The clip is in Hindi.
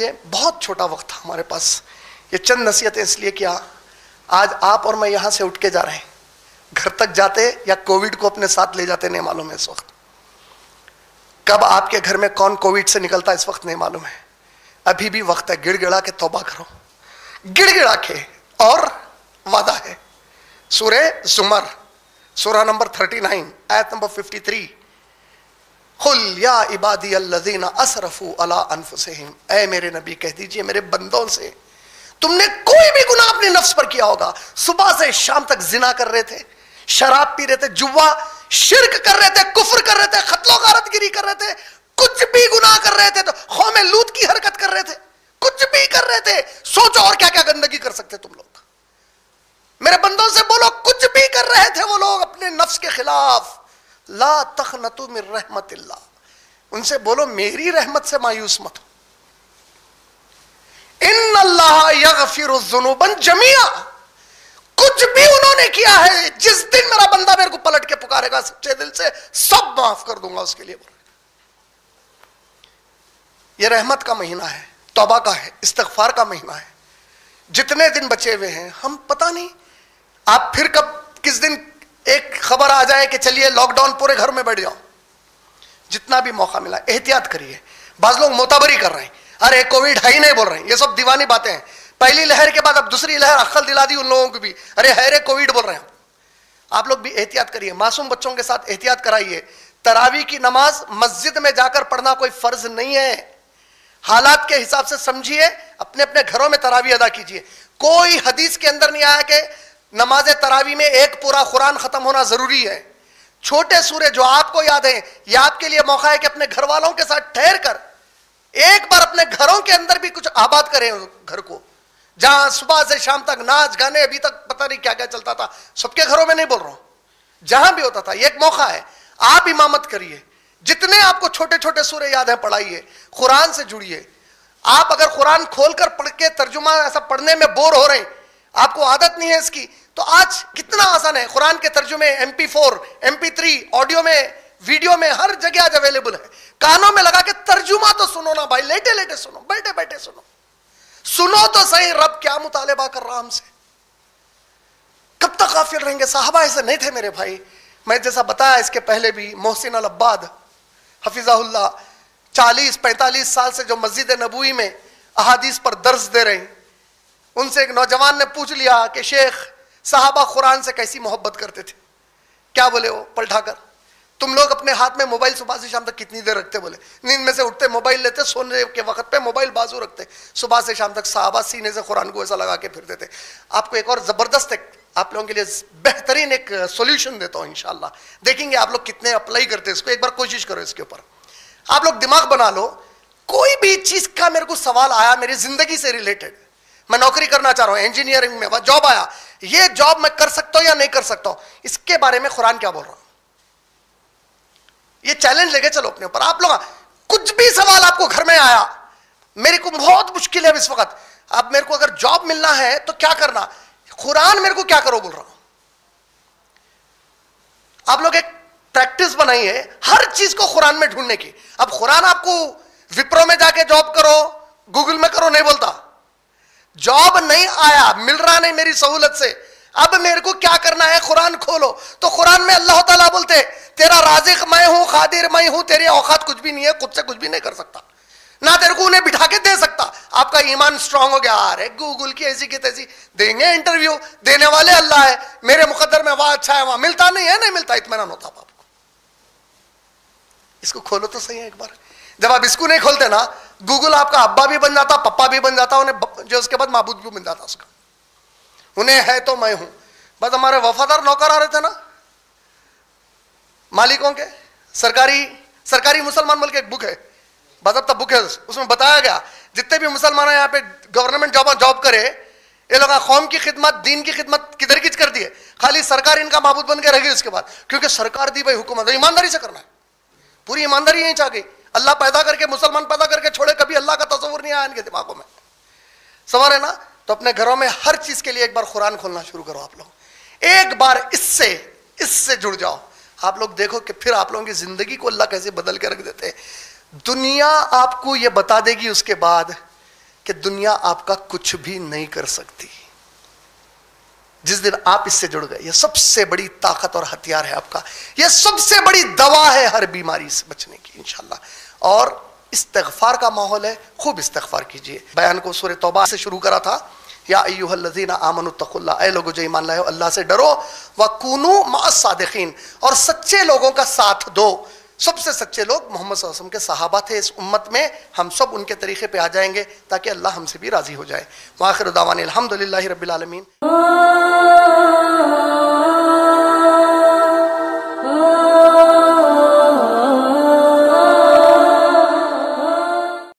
ये बहुत छोटा वक्त था हमारे पास, ये चंद नसीहतें इसलिए किया। आज आप और मैं यहाँ से उठ के जा रहे हैं, घर तक जाते या कोविड को अपने साथ ले जाते नहीं मालूम है। इस वक्त कब आपके घर में कौन कोविड से निकलता इस वक्त नहीं मालूम है। अभी भी वक्त है, गिड़गिड़ा के तौबा करो, गिड़गिड़ा के। और वादा है, सूरे जुमर सूरह नंबर 39 आयत नंबर 53, खुल या इबादी अल्लज़ीना असरफू अला अनफुसिहिम, ऐ मेरे नबी कह दीजिए मेरे बंदों से, तुमने कोई भी गुनाह अपने नफ्स पर किया होगा, सुबह से शाम तक जिना कर रहे थे, शराब पी रहे थे, जुआ शिरक कर रहे थे, कुफर कर रहे थे, खतलो गारतगिरी कर रहे थे, कुछ भी गुनाह कर रहे थे, तो कौमे लूत की हरकत कर रहे थे, कुछ भी कर रहे थे। सोचो और क्या क्या गंदगी कर सकते तुम लोग। मेरे बंदों से बोलो, कुछ भी कर रहे थे वो लोग अपने नफ्स के खिलाफ। ला तखनतु मिर रहमतिल्लाह, उनसे बोलो मेरी रहमत से मायूस मत हो। इन्नल्लाह यगफिरुज़्ज़ुनूब जमीआ, कुछ भी उन्होंने किया है, जिस दिन मेरा बंदा मेरे को पलट के पुकारेगा सच्चे दिल से, सब माफ कर दूंगा उसके लिए। ये रहमत का महीना है, तौबा का है, इस्तिगफार का महीना है। जितने दिन बचे हुए हैं, हम पता नहीं आप फिर कब किस दिन एक खबर आ जाए कि चलिए लॉकडाउन, पूरे घर में बैठ जाओ। जितना भी मौका मिला एहतियात करिए। बाज लोग मोताबरी कर रहे हैं, अरे कोविड है ही नहीं बोल रहे हैं, ये सब दीवानी बातें हैं। पहली लहर के बाद अब दूसरी लहर अक्ल दिला दी उन लोगों को भी, अरे है रे कोविड बोल रहे हैं। आप लोग भी एहतियात करिए, मासूम बच्चों के साथ एहतियात कराइए। तरावी की नमाज मस्जिद में जाकर पढ़ना कोई फर्ज नहीं है, हालात के हिसाब से समझिए, अपने अपने घरों में तरावी अदा कीजिए। कोई हदीस के अंदर नहीं आया कि नमाज तरावी में एक पूरा कुरान खत्म होना जरूरी है। छोटे सूरे जो आपको याद है, ये आपके लिए मौका है कि अपने घर वालों के साथ ठहर कर एक बार अपने घरों के अंदर भी कुछ आबाद करें घर को, जहां सुबह से शाम तक नाच गाने, अभी तक पता नहीं क्या क्या चलता था। सबके घरों में नहीं बोल रहा हूं, जहां भी होता था ये एक मौका है। आप इमामत करिए, जितने आपको छोटे छोटे सूरे याद हैं पढ़ाइए, कुरान से जुड़िए। आप अगर कुरान खोलकर पढ़ के तर्जुमा ऐसा पढ़ने में बोर हो रहे हैं, आपको आदत नहीं है इसकी, तो आज कितना आसान है, कुरान के तर्जुमे MP4 MP3 ऑडियो में, वीडियो में, हर जगह आज अवेलेबल है। कानों में लगा के तर्जुमा तो सुनो ना भाई, लेटे लेटे सुनो, बैठे बैठे सुनो, सुनो तो सही रब क्या मुतालबा कर रहा हमसे। कब तक गाफिल रहेंगे? साहबा ऐसे नहीं थे मेरे भाई। मैं जैसा बताया इसके पहले भी, मोहसिन अल अब्बाद हफिजाहुल्ला 40-45 साल से जो मस्जिद नबवी में अहादीस पर दर्स दे रहे हैं, उनसे एक नौजवान ने पूछ लिया कि शेख साहबा कुरान से कैसी मोहब्बत करते थे। क्या बोले वो पलटा कर, तुम लोग अपने हाथ में मोबाइल सुबह से शाम तक कितनी देर रखते? बोले नींद में से उठते मोबाइल लेते, सोने के वक्त पे मोबाइल बाजू रखते, सुबह से शाम तक साहबा सीने से कुरान को ऐसा लगा के फिरते थे। आपको एक और ज़बरदस्त एक आप लोगों के लिए बेहतरीन एक सोल्यूशन देता हूँ, इंशाल्लाह देखेंगे आप लोग कितने अप्लाई करते हैं इसको। एक बार कोशिश करो इसके ऊपर, आप लोग दिमाग बना लो। कोई भी चीज़ का मेरे को सवाल आया मेरी ज़िंदगी से रिलेटेड, मैं नौकरी करना चाह रहा हूँ, इंजीनियरिंग में वह जॉब आया, ये जॉब मैं कर सकता हूँ या नहीं कर सकता हूँ, इसके बारे में कुरान क्या बोल रहा हूँ, ये चैलेंज लेके चलो अपने ऊपर। आप लोग कुछ भी सवाल आपको घर में आया, मेरे को बहुत मुश्किल है इस वक्त, अब मेरे को अगर जॉब मिलना है तो क्या करना, कुरान मेरे को क्या करो बोल रहा हूँ। आप लोग एक प्रैक्टिस बनाइए हर चीज को कुरान में ढूंढने की। अब कुरान आपको विप्रो में जाके जॉब करो, गूगल में करो नहीं बोलता। जॉब नहीं आया, मिल रहा नहीं मेरी सहूलत से, अब मेरे को क्या करना है, कुरान खोलो तो कुरान में अल्लाह ताला बोलते हैं, तेरा राज़िक़ मैं हूं, खादिर मैं हूं, तेरी औकात कुछ भी नहीं है, खुद से कुछ भी नहीं कर सकता, ना तेरे को उन्हें बिठा के दे सकता। आपका ईमान स्ट्रांग हो गया, अरे गूगल की ऐसी की तैसी, देंगे इंटरव्यू, देने वाले अल्लाह है, मेरे मुकद्दर में वहां अच्छा है वहां मिलता नहीं है, नहीं मिलता, इत्मीनान होता आपको। इसको खोलो तो सही है एक बार। जब आप इसको नहीं खोलते ना, गूगल आपका अब्बा भी बन जाता, पप्पा भी बन जाता, उन्हें जो उसके बाद माबूद भी बन जाता उसका, उन्हें है तो मैं हूं। बस हमारे वफादार नौकर आ रहे थे ना मालिकों के, सरकारी मुसलमान मुल्क एक बुक है, बाज़ाब्ता बुक है, उसमें बताया गया जितने भी मुसलमान हैं यहाँ पे गवर्नमेंट जॉब करे, ये लोग कौम की खिदमत, दीन की खिदमत किधर किच कर दिए, खाली सरकार इनका माबूद बन के रह गई उसके बाद, क्योंकि सरकार दी भाई हुकूमत है, ईमानदारी से करना है, पूरी ईमानदारी यहीं चाह गई। अल्लाह पैदा करके, मुसलमान पैदा करके छोड़े, कभी अल्लाह का तस्वुर नहीं आया इनके दिमागों में, सवाल है ना। तो अपने घरों में हर चीज के लिए एक बार कुरान खोलना शुरू करो आप लोग, एक बार इससे जुड़ जाओ। आप लोग देखो कि फिर आप लोगों की जिंदगी को अल्लाह कैसे बदल के रख देते हैं। दुनिया आपको यह बता देगी उसके बाद कि दुनिया आपका कुछ भी नहीं कर सकती। जिस दिन आप इससे जुड़ गए, यह सबसे बड़ी ताकत और हथियार है आपका, यह सबसे बड़ी दवा है हर बीमारी से बचने की इंशाल्लाह। और इस्तिगफार का माहौल है, खूब इस्तिगफार कीजिए। बयान को सूरह तौबा से शुरू करा था, या अय्युहल्लज़ीना आमनुत्तकुल्लाह, ऐ लोगों जो ईमान लाए हो अल्लाह से डरो, व कूनू मअस्सादिक़ीन, और सच्चे लोगों का साथ दो। सबसे सच्चे लोग मोहम्मद सल्लल्लाहु अलैहि वसल्लम के सहाबा थे इस उम्मत में, हम सब उनके तरीके पे आ जाएंगे ताकि अल्लाह हमसे भी राज़ी हो जाए। व आखिरु दावाना अल्हम्दुलिल्लाहि रब्बिल आलमीन।